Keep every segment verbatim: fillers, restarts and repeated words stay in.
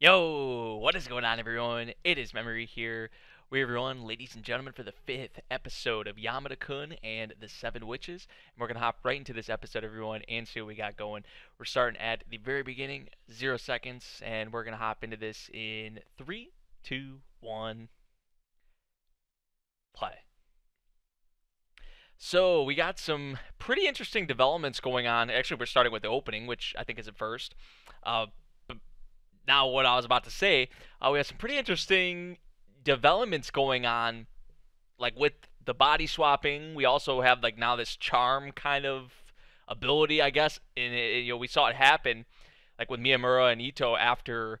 Yo, what is going on, everyone? It is Memory here. We're everyone, ladies and gentlemen, for the fifth episode of Yamada-kun and the Seven Witches. And we're going to hop right into this episode, everyone, and see what we got going. We're starting at the very beginning, zero seconds, and we're going to hop into this in three, two, one, play. So, we got some pretty interesting developments going on. Actually, we're starting with the opening, which I think is at first. Uh... Now, what I was about to say, uh, we have some pretty interesting developments going on, like with the body swapping. We also have like now this charm kind of ability, I guess. And it, you know, we saw it happen, like with Miyamura and Ito after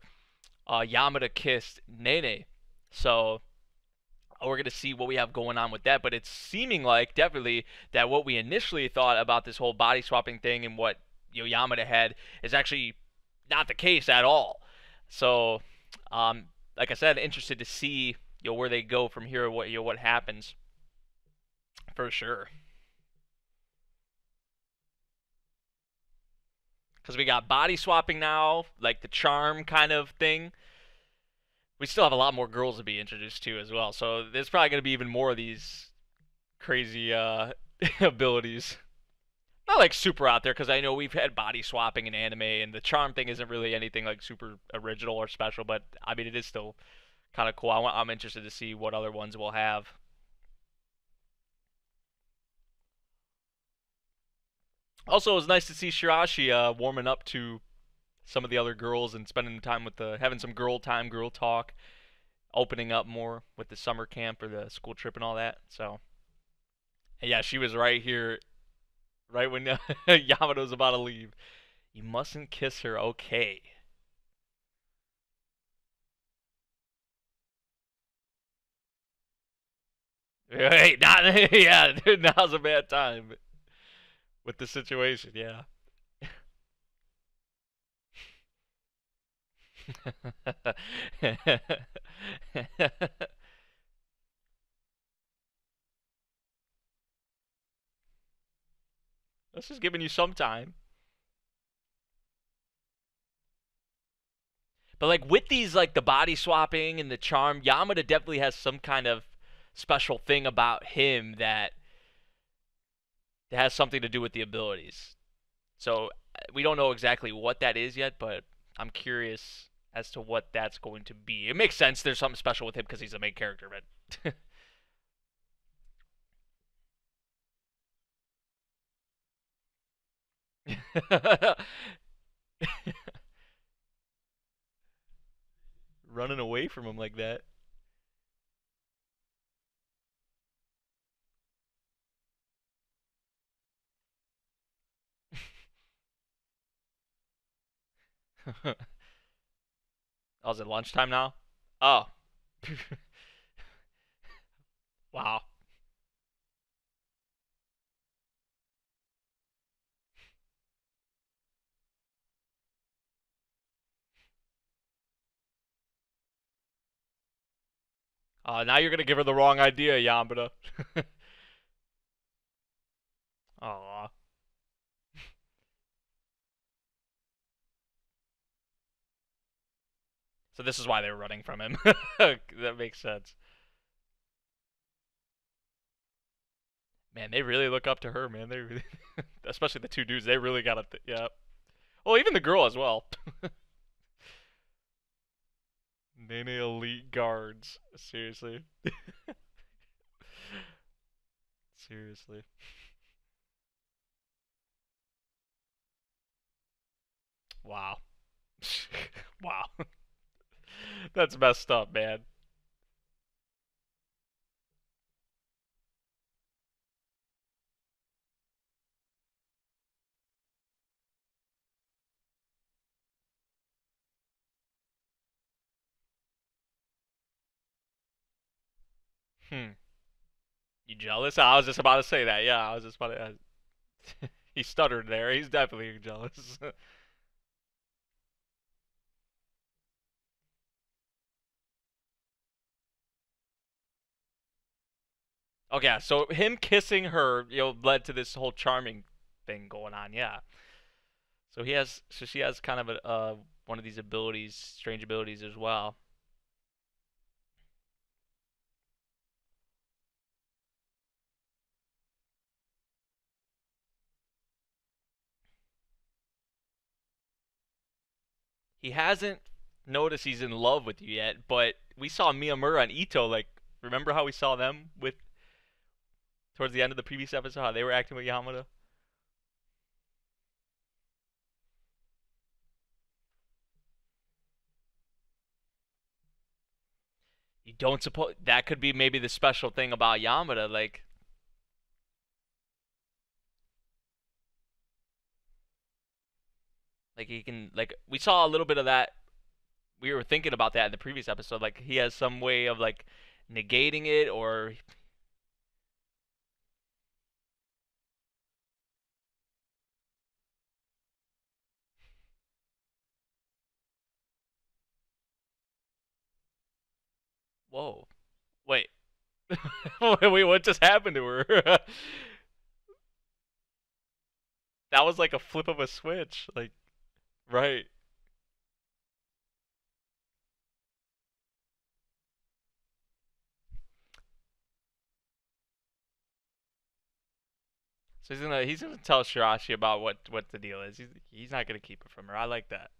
uh, Yamada kissed Nene. So we're gonna see what we have going on with that. But it's seeming like definitely that what we initially thought about this whole body swapping thing and what you know, Yamada had is actually not the case at all. So, um, like I said, interested to see you know, where they go from here, what you know, what happens, for sure. Because we got body swapping now, like the charm kind of thing. We still have a lot more girls to be introduced to as well, so there's probably going to be even more of these crazy uh, abilities. Not like super out there, because I know we've had body swapping in anime, and the charm thing isn't really anything like super original or special, but I mean, it is still kind of cool. I want, I'm interested to see what other ones we'll have. Also, it was nice to see Shiraishi uh, warming up to some of the other girls and spending time with the, having some girl time, girl talk, opening up more with the summer camp or the school trip and all that. So, and yeah, she was right here. Right when Yamada's about to leave. You mustn't kiss her, okay. Hey, not, yeah, dude, now's a bad time. With the situation, yeah. This is giving you some time. But like with these, like the body swapping and the charm, Yamada definitely has some kind of special thing about him that has something to do with the abilities. So we don't know exactly what that is yet, but I'm curious as to what that's going to be. It makes sense. There's something special with him because he's the main character, but... Running away from him like that. Oh, is it lunchtime now? Oh. Wow. Uh, now you're going to give her the wrong idea, Yamada. Aww. So this is why they were running from him. That makes sense. Man, they really look up to her, man. They really, especially the two dudes, they really got it. Th yeah. Well, even the girl as well. Nene elite guards. Seriously. Seriously. Wow. Wow. That's messed up, man. Hmm. You jealous? I was just about to say that. Yeah, I was just about to... Uh, he stuttered there. He's definitely jealous. Okay, so him kissing her, you know, led to this whole charming thing going on. Yeah. So he has... So she has kind of a uh, one of these abilities, strange abilities as well. He hasn't noticed he's in love with you yet, but we saw Miyamura and Ito, like, remember how we saw them with towards the end of the previous episode, how they were acting with Yamada? You don't suppose that could be maybe the special thing about Yamada, like, like he can, like, we saw a little bit of that. We were thinking about that in the previous episode. Like, he has some way of, like, negating it, or whoa, wait, wait, what just happened to her? That was like a flip of a switch, like. Right. So he's gonna he's gonna tell Shiraishi about what what the deal is. He's he's not gonna keep it from her. I like that.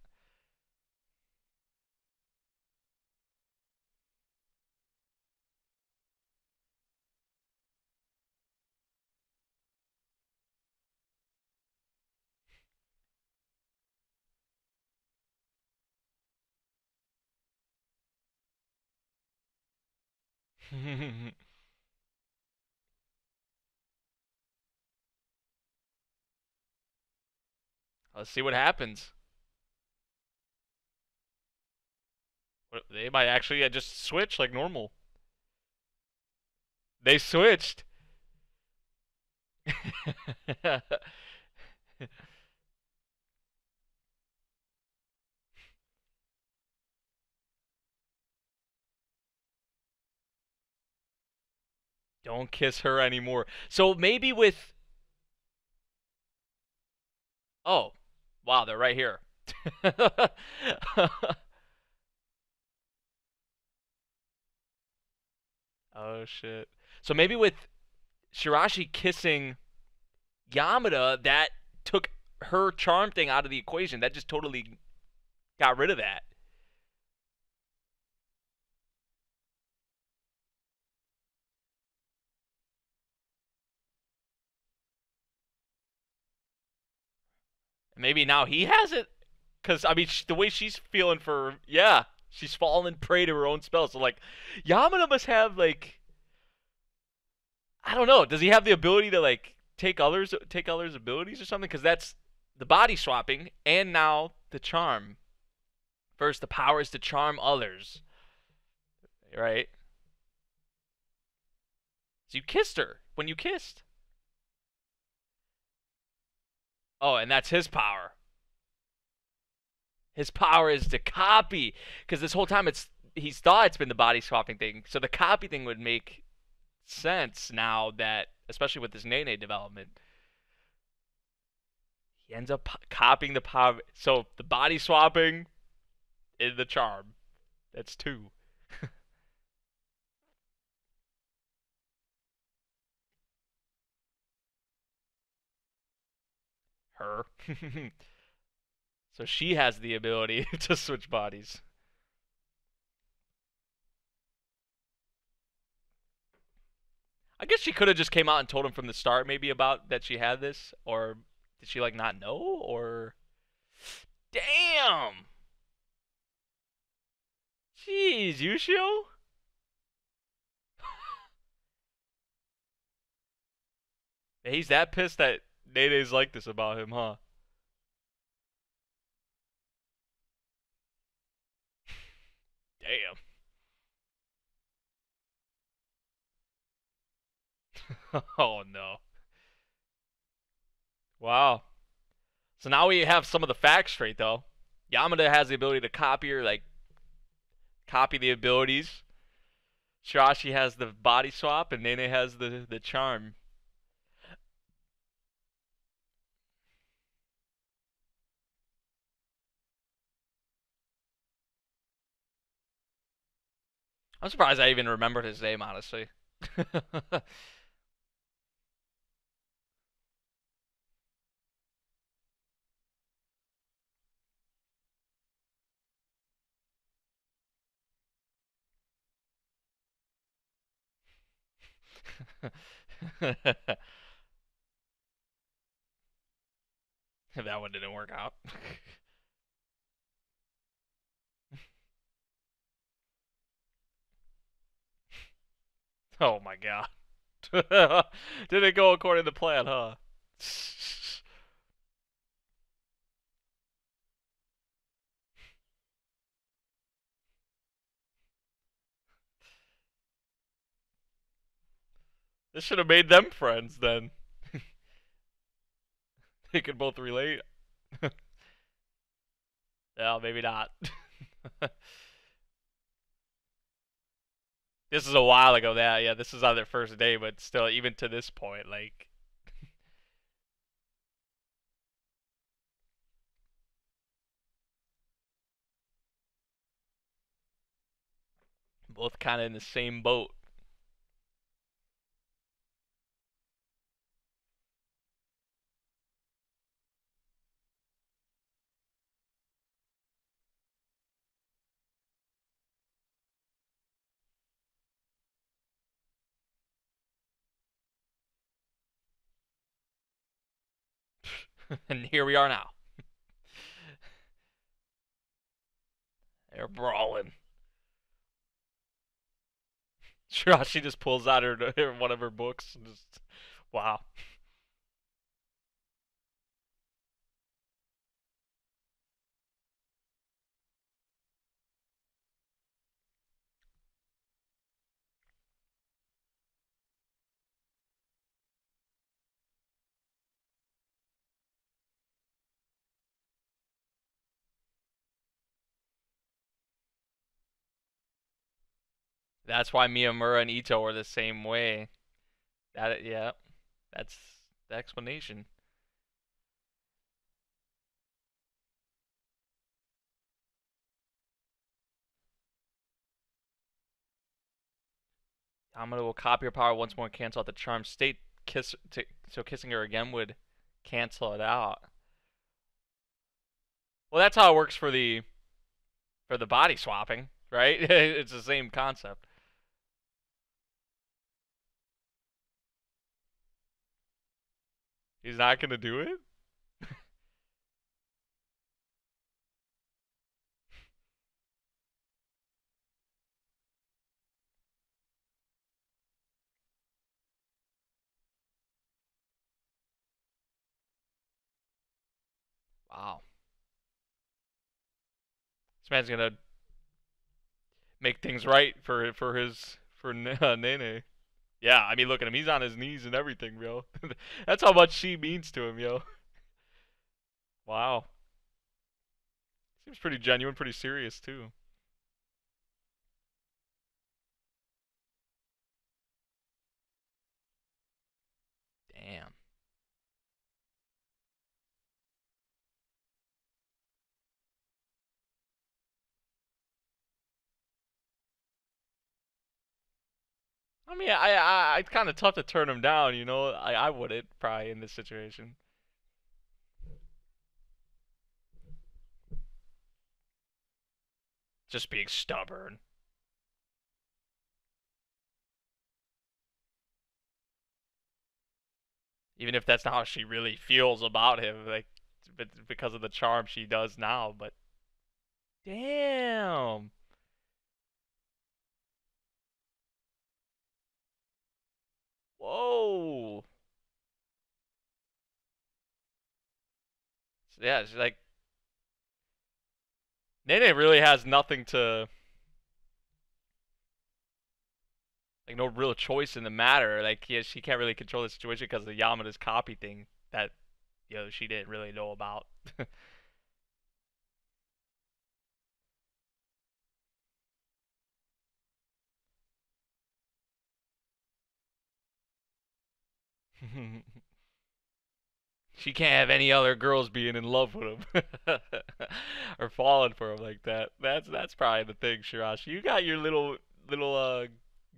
Let's see what happens. What, they might actually uh, just switch like normal. They switched. Don't kiss her anymore. So maybe with... Oh. Wow, they're right here. Oh, shit. So maybe with Shiraishi kissing Yamada, that took her charm thing out of the equation. That just totally got rid of that. Maybe now he has it, because, I mean, sh the way she's feeling for, yeah, she's fallen prey to her own spells. So, like, Yamada must have, like, I don't know. Does he have the ability to, like, take others, take others' abilities or something? Because that's the body swapping, and now the charm. First, the power is to charm others, right? So you kissed her when you kissed. Oh, and that's his power. His power is to copy, because this whole time it's he's thought it's been the body swapping thing. So the copy thing would make sense now that, especially with this Nene development, he ends up copying the power. So the body swapping is the charm. That's two. Her. So she has the ability to switch bodies. I guess she could have just came out and told him from the start maybe about that she had this, or did she like not know, or damn. Jeez, Ushio? He's that pissed that Nene's like this about him, huh? Damn. Oh, no. Wow. So now we have some of the facts straight, though. Yamada has the ability to copy or, like, copy the abilities. Shiraishi has the body swap, and Nene has the, the charm. I'm surprised I even remembered his name, honestly. That one didn't work out. Oh my god. Didn't go according to plan, huh? This should have made them friends then. They could both relate. Well, maybe not. This is a while ago, that yeah, this is on their first day, but still, even to this point, like, both kind of in the same boat. And here we are now. They're brawling. Shiraishi just pulls out her, her one of her books and just, wow. That's why Miyamura and Ito are the same way. That yeah, that's the explanation. Yamada will copy her power once more and cancel out the charm state. Kiss to, so kissing her again would cancel it out. Well, that's how it works for the for the body swapping, right? It's the same concept. He's not gonna do it? Wow. This man's gonna make things right for for his for uh, Nene. Yeah, I mean, look at him. He's on his knees and everything, yo. That's how much she means to him, yo. Wow. Seems pretty genuine, pretty serious, too. Damn. I mean, I, I, it's kind of tough to turn him down, you know? I, I wouldn't, probably, in this situation. Just being stubborn. Even if that's not how she really feels about him, like, because of the charm she does now, but... Damn! Whoa. Yeah, she's like, Nene really has nothing to, like, no real choice in the matter. Like, yeah, she can't really control the situation because of the Yamada's copy thing that, you know, she didn't really know about. She can't have any other girls being in love with him or falling for him like that. That's that's probably the thing, Shiraishi. You got your little little uh,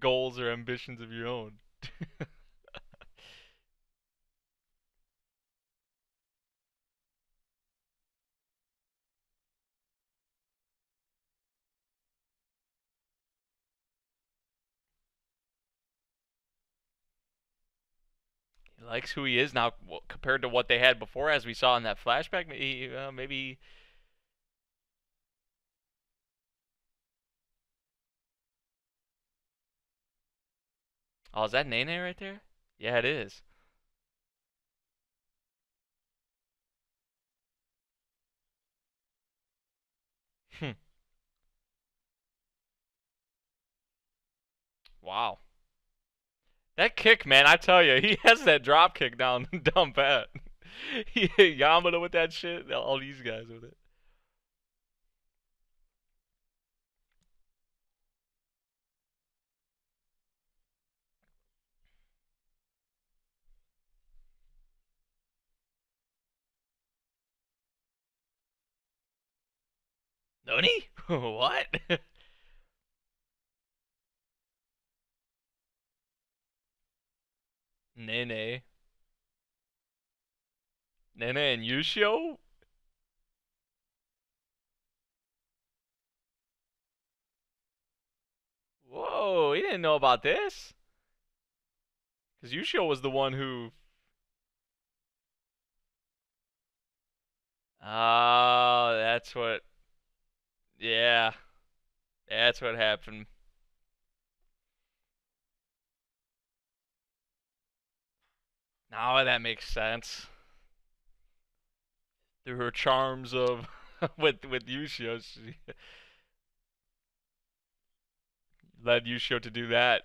goals or ambitions of your own. He likes who he is now compared to what they had before, as we saw in that flashback. Maybe, uh, maybe. Oh, is that Nene right there? Yeah, it is. Hmm. Wow. That kick, man, I tell you, he has that drop kick down the dumb pat. He hit Yamada with that shit, all these guys with it. Noni? What? Nene. Nene and Ushio? Whoa, he didn't know about this. Because Ushio was the one who... Ah, uh, that's what... Yeah, that's what happened. Now that makes sense. Through her charms of with with Ushio, she led Ushio to do that.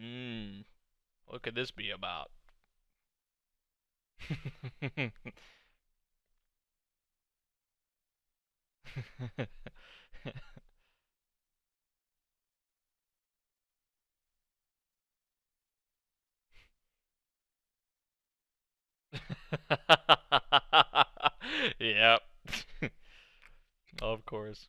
Hmm, what could this be about? Yep. Of course.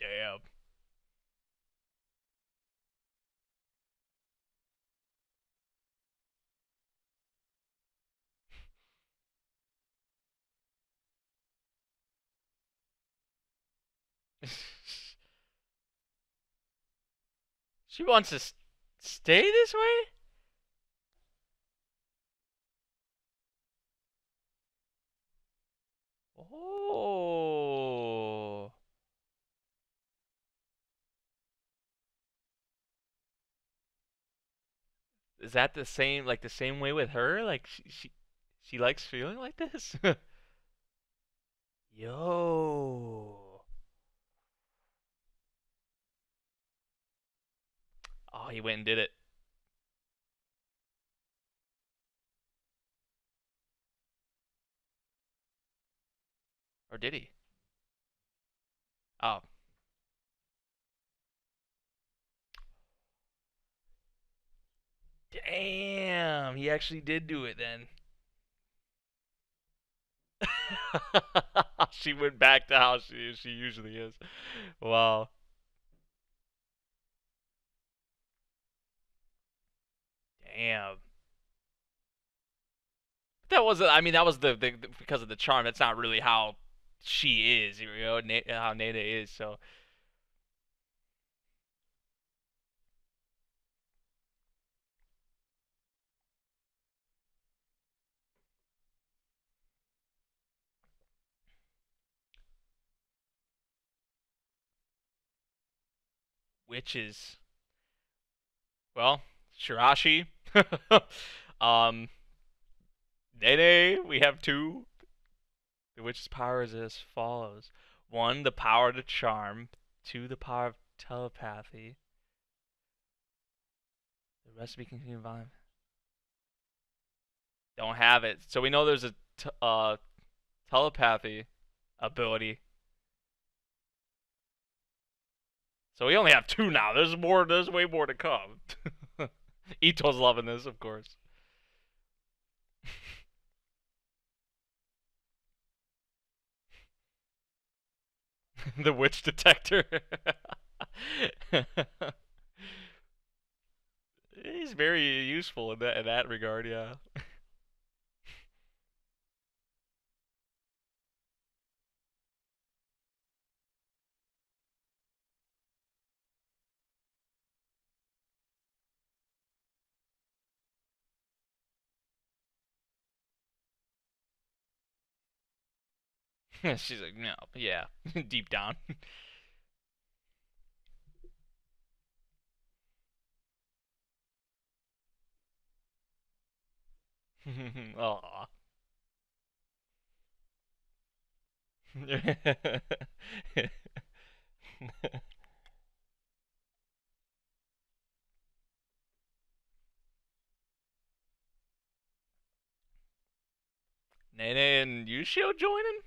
Damn. She wants to st- stay this way? Oh. Is that the same, like the same way with her? Like she, she, she likes feeling like this? Yo. Oh, he went and did it. Or did he? Oh. Damn, he actually did do it then. She went back to how she she usually is. Wow. Damn. That wasn't. I mean, that was the, the, the because of the charm. That's not really how she is. You know, Na how Nene is. So. witches. Well, Shiraishi. um, Nene, we have two. The witch's power is as follows. One, the power to charm. Two, the power of telepathy. The recipe continues on. Don't have it. So we know there's a t uh, telepathy ability. So we only have two now. There's more. There's way more to come. Ito's loving this, of course. The witch detector. He's very useful in that in that regard, yeah. She's like, no, yeah, deep down. Aww. Nene and Ushio joining?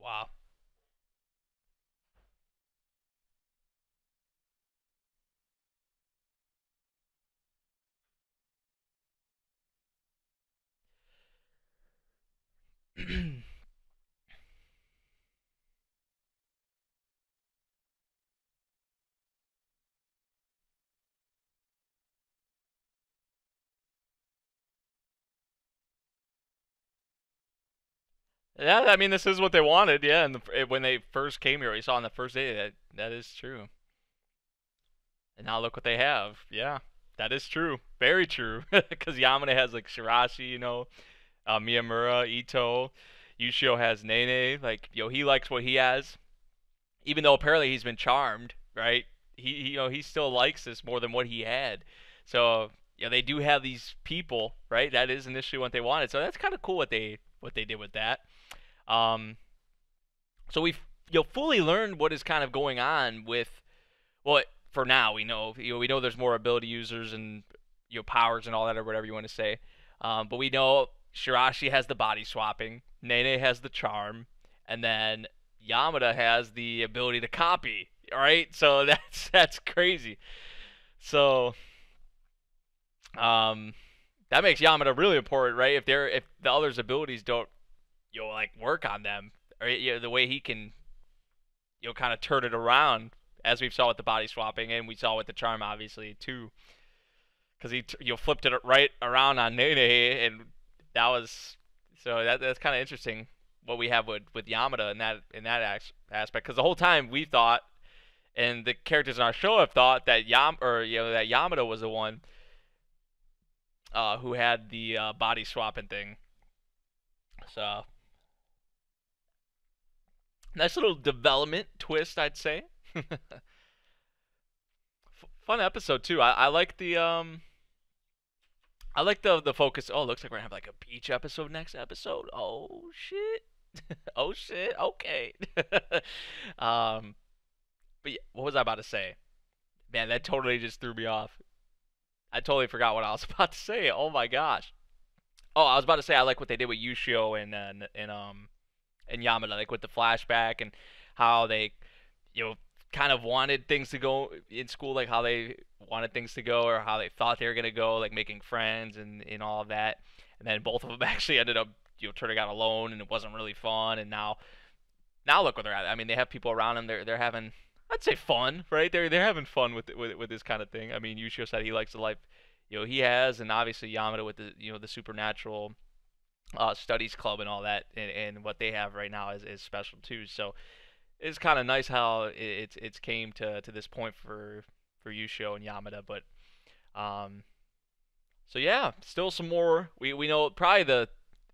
Wow. Yeah, I mean, this is what they wanted, yeah, and the, when they first came here, we saw on the first day, that that is true. And now look what they have. Yeah, that is true. Very true. Because Yamada has, like, Shiraishi, you know, uh, Miyamura, Ito. Ushio has Nene. Like, yo, he likes what he has. Even though apparently he's been charmed, right? He, he you know, he still likes this more than what he had. So, yeah, they do have these people, right? That is initially what they wanted. So that's kind of cool what they what they did with that. Um, so we've you'll fully learned what is kind of going on with, well, for now we know, you know we know there's more ability users and you know powers and all that, or whatever you want to say, um, but we know Shiraishi has the body swapping, Nene has the charm, and then Yamada has the ability to copy. All right, so that's that's crazy. So, um, that makes Yamada really important, right? If they're if the others' abilities don't You'll like work on them, or you know, the way he can, you'll kind of turn it around, as we've saw with the body swapping, and we saw with the charm, obviously too, because he you'll flipped it right around on Nene, and that was so that that's kind of interesting what we have with with Yamada in that in that aspect, because the whole time we thought, and the characters in our show have thought that Yam or you know that Yamada was the one uh, who had the uh, body swapping thing, so. Nice little development twist, I'd say. Fun episode too. I, I like the um. I like the the focus. Oh, looks like we're gonna have like a beach episode next episode. Oh shit. Oh shit. Okay. um, but yeah, what was I about to say? Man, that totally just threw me off. I totally forgot what I was about to say. Oh my gosh. Oh, I was about to say I like what they did with Ushio and uh, and um. and Yamada, like with the flashback and how they, you know, kind of wanted things to go in school, like how they wanted things to go or how they thought they were going to go, like making friends and, and all of that. And then both of them actually ended up, you know, turning out alone and it wasn't really fun. And now, now look where they're at. I mean, they have people around them. They're, they're having, I'd say fun, right? They're, they're having fun with, with, with this kind of thing. I mean, Ushio said he likes the life, you know, he has. And obviously Yamada with the, you know, the supernatural Uh, studies club and all that, and, and what they have right now is, is special too. So it's kind of nice how it, it's it's came to to this point for for Ushio and Yamada. But um, So yeah, still some more. We, we know probably the,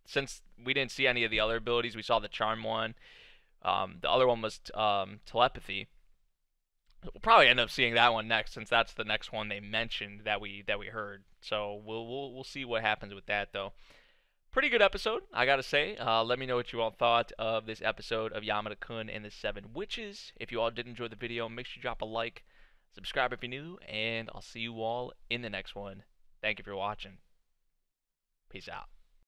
since we didn't see any of the other abilities, we saw the charm one. Um, the other one was um, telepathy. We'll probably end up seeing that one next, since that's the next one they mentioned that we that we heard. So we'll we'll we'll see what happens with that though. Pretty good episode, I gotta say. Uh, let me know what you all thought of this episode of Yamada-kun and the Seven Witches. If you all did enjoy the video, make sure you drop a like, subscribe if you're new, and I'll see you all in the next one. Thank you for watching. Peace out.